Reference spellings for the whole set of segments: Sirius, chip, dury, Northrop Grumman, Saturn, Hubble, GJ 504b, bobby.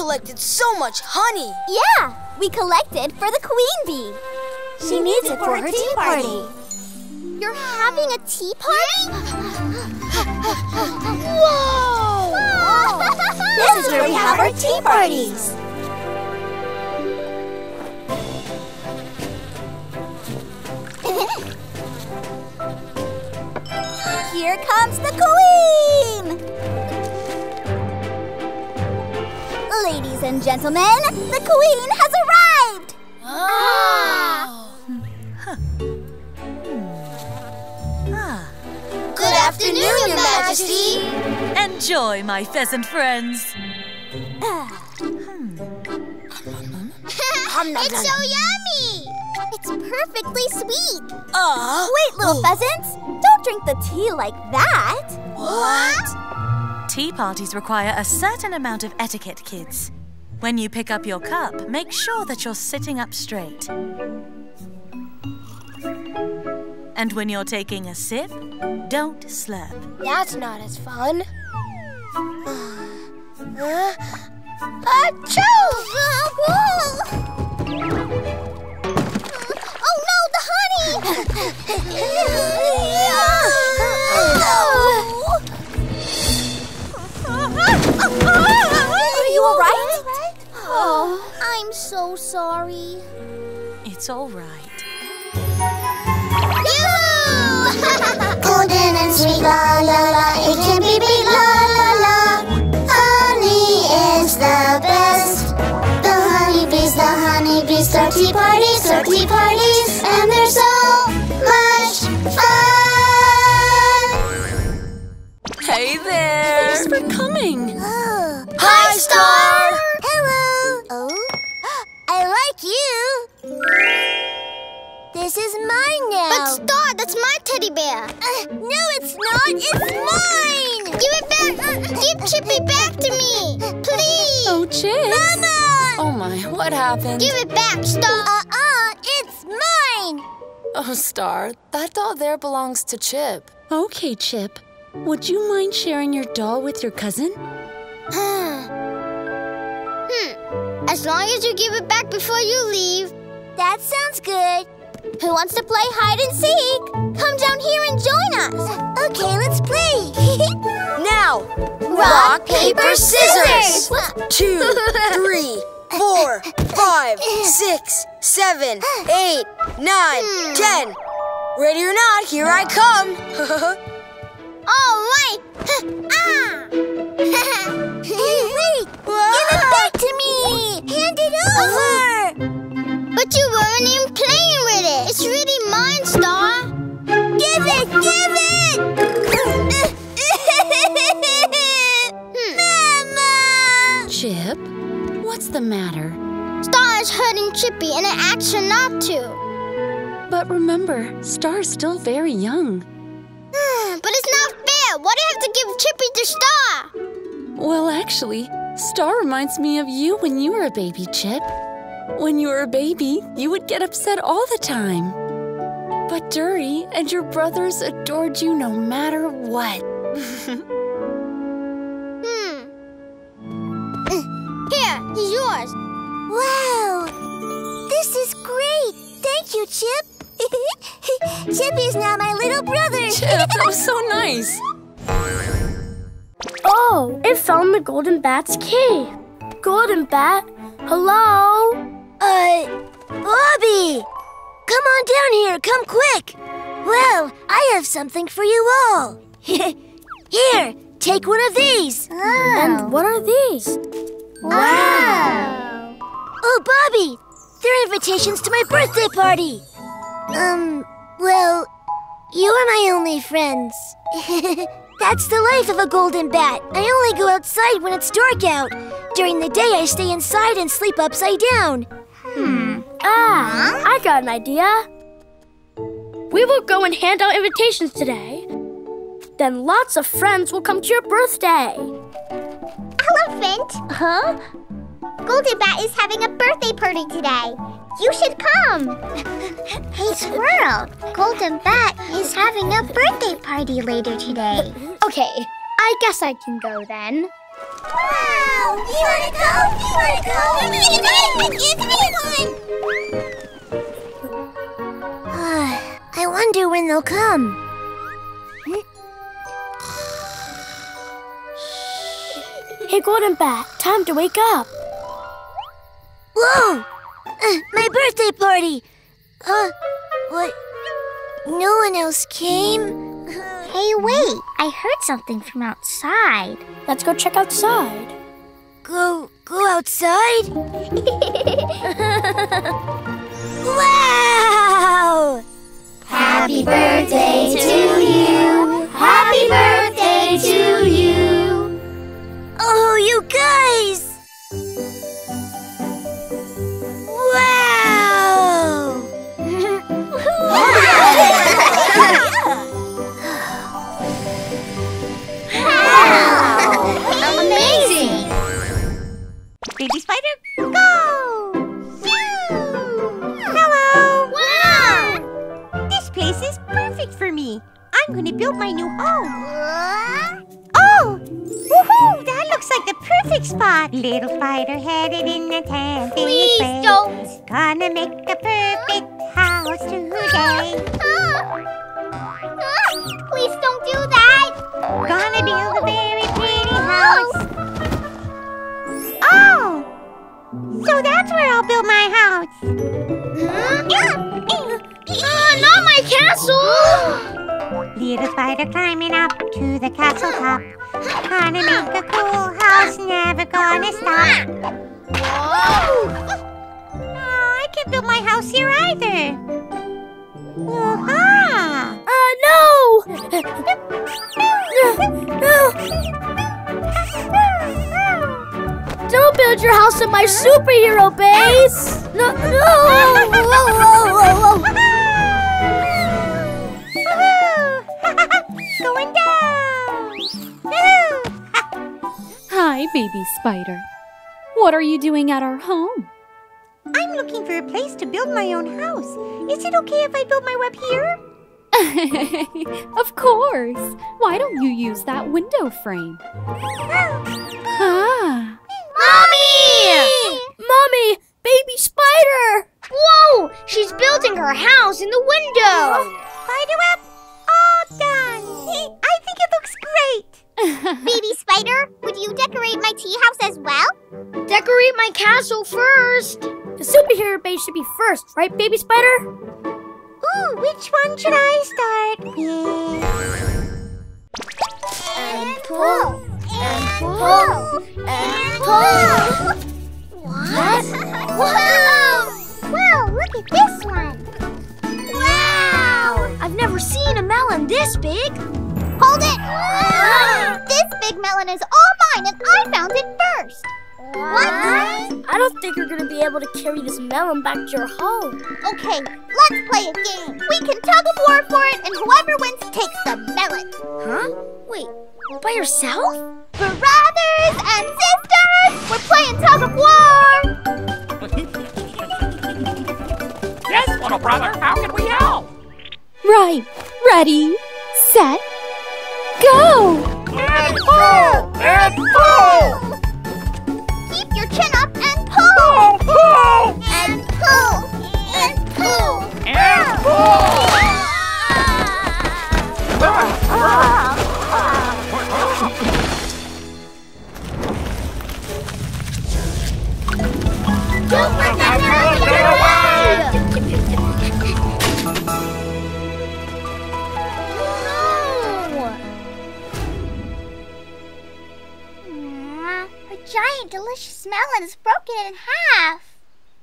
collected so much honey. Yeah, we collected for the queen bee. She needs it for her tea party. You're having a tea party? Whoa! Whoa. This is where we have our tea parties. Here comes the queen! Ladies and gentlemen, the queen has arrived! Oh. Ah. Huh. Hmm. Ah. Good afternoon, Your Majesty! Enjoy, my pheasant friends! It's so yummy! It's perfectly sweet! Wait, little pheasants! Don't drink the tea like that! What? Tea parties require a certain amount of etiquette, kids. When you pick up your cup, make sure that you're sitting up straight. And when you're taking a sip, don't slurp. That's not as fun. Achoo! Are you all right? Oh, I'm so sorry. It's all right. Golden and sweet, la la la. It can be beat, la la la. Honey is the best. The honeybees throw tea parties, and they're so much fun! Hey there! Thanks for coming! Oh. Hi, Star! Hello! Oh, I like you! This is mine now! But Star, that's my teddy bear! No, it's not! It's mine! Give it back! Give Chippy back to me! Please! Oh, Chip! Mama! Oh my, what happened? Give it back, Star! It's mine! Oh, Star, that doll there belongs to Chip. Okay, Chip. Would you mind sharing your doll with your cousin? As long as you give it back before you leave. That sounds good. Who wants to play hide and seek? Come down here and join us. Okay, let's play. Now, rock, paper, scissors. 2, 3, 4, 5, 6, 7, 8, 9, 10. Ready or not, here I come. All right. Hey, wait. Give it back to me. Hand it over. But you weren't even playing with it. It's really mine, Star. Give it, give it. Mama. Chip? What's the matter? Star is hurting Chippy and it asks her not to. But remember, Star's still very young. But it's not fair. Why do you have to give Chippy to Star? Well, actually, Star reminds me of you when you were a baby, Chip. When you were a baby, you would get upset all the time. But Dury and your brothers adored you no matter what. He's yours. Wow! This is great! Thank you, Chip. Chippy's now my little brother. Chip, that was so nice. Oh, it found the Golden Bat's key. Golden Bat, hello? Bobby! Come on down here, come quick. Well, I have something for you all. Here, take one of these. Oh. And what are these? Wow! Oh, Bobby! They're invitations to my birthday party! Well, you are my only friends. That's the life of a golden bat. I only go outside when it's dark out. During the day, I stay inside and sleep upside down. I got an idea. We will go and hand out invitations today. Then lots of friends will come to your birthday. Elephant? Huh? Golden Bat is having a birthday party today. You should come. Hey, Squirrel. Golden Bat is having a birthday party later today. Okay, I guess I can go then. Wow! Do you want to go? Do you want to go? I'm gonna go! Give me one! I wonder when they'll come. Hey, Golden Bat, time to wake up. Whoa! My birthday party! What? No one else came? Hey, wait! I heard something from outside. Let's go check outside. Go outside? Wow! Happy birthday to you! Happy birthday to you! Oh, you guys! Baby spider, go! Hello! Wow! This place is perfect for me. I'm gonna build my new home. Oh! Woohoo! That looks like the perfect spot. Little spider headed in the tent. Please don't. Gonna make the perfect house today. Please don't do that. Gonna build a very pretty house. Oh! So that's where I'll build my house. Not my castle! Little spider climbing up to the castle top. Gonna make a cool house, never gonna stop. Oh, I can't build my house here either. No! Don't build your house in my superhero base! No! Going down! Hi, baby spider. What are you doing at our home? I'm looking for a place to build my own house. Is it okay if I build my web here? Of course! Why don't you use that window frame? Ah! Mommy! Mommy! Baby spider! Whoa! She's building her house in the window! Spider web, all done! I think it looks great! Baby spider, would you decorate my tea house as well? Decorate my castle first! The superhero base should be first, right, baby spider? Ooh, which one should I start with? And pull! And pull! And pull! What? Whoa! Whoa, look at this one! Wow! I've never seen a melon this big! Hold it! Wow. This big melon is all mine and I found it first! What? I don't think you're gonna be able to carry this melon back to your home. Okay, let's play a game. We can tug of war for it and whoever wins takes the melon. Huh? Wait, by yourself? Brothers and sisters, we're playing tug of war. Yes, little brother, how can we help? Right, ready, set, go! And pull! And pull! Keep your chin up and pull! Pull! Pull! And pull! And pull! And pull! Don't let that melon get away! Her giant delicious melon is broken in half.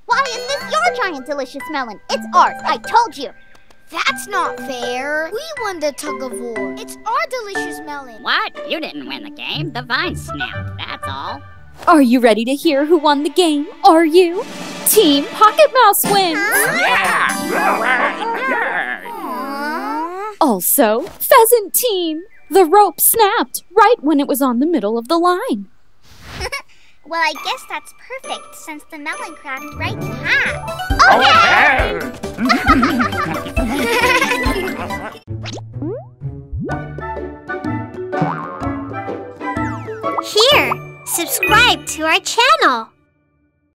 Why is this your giant delicious melon? It's ours, I told you. That's not fair. We won the tug of war. It's our delicious melon. What? You didn't win the game. The vine snapped, that's all. Are you ready to hear who won the game? Are you? Team Pocket Mouse wins! Yeah! Also, Pheasant Team! The rope snapped right when it was on the middle of the line. Well, I guess that's perfect since the melon cracked right in half. Okay! Here! subscribe to our channel.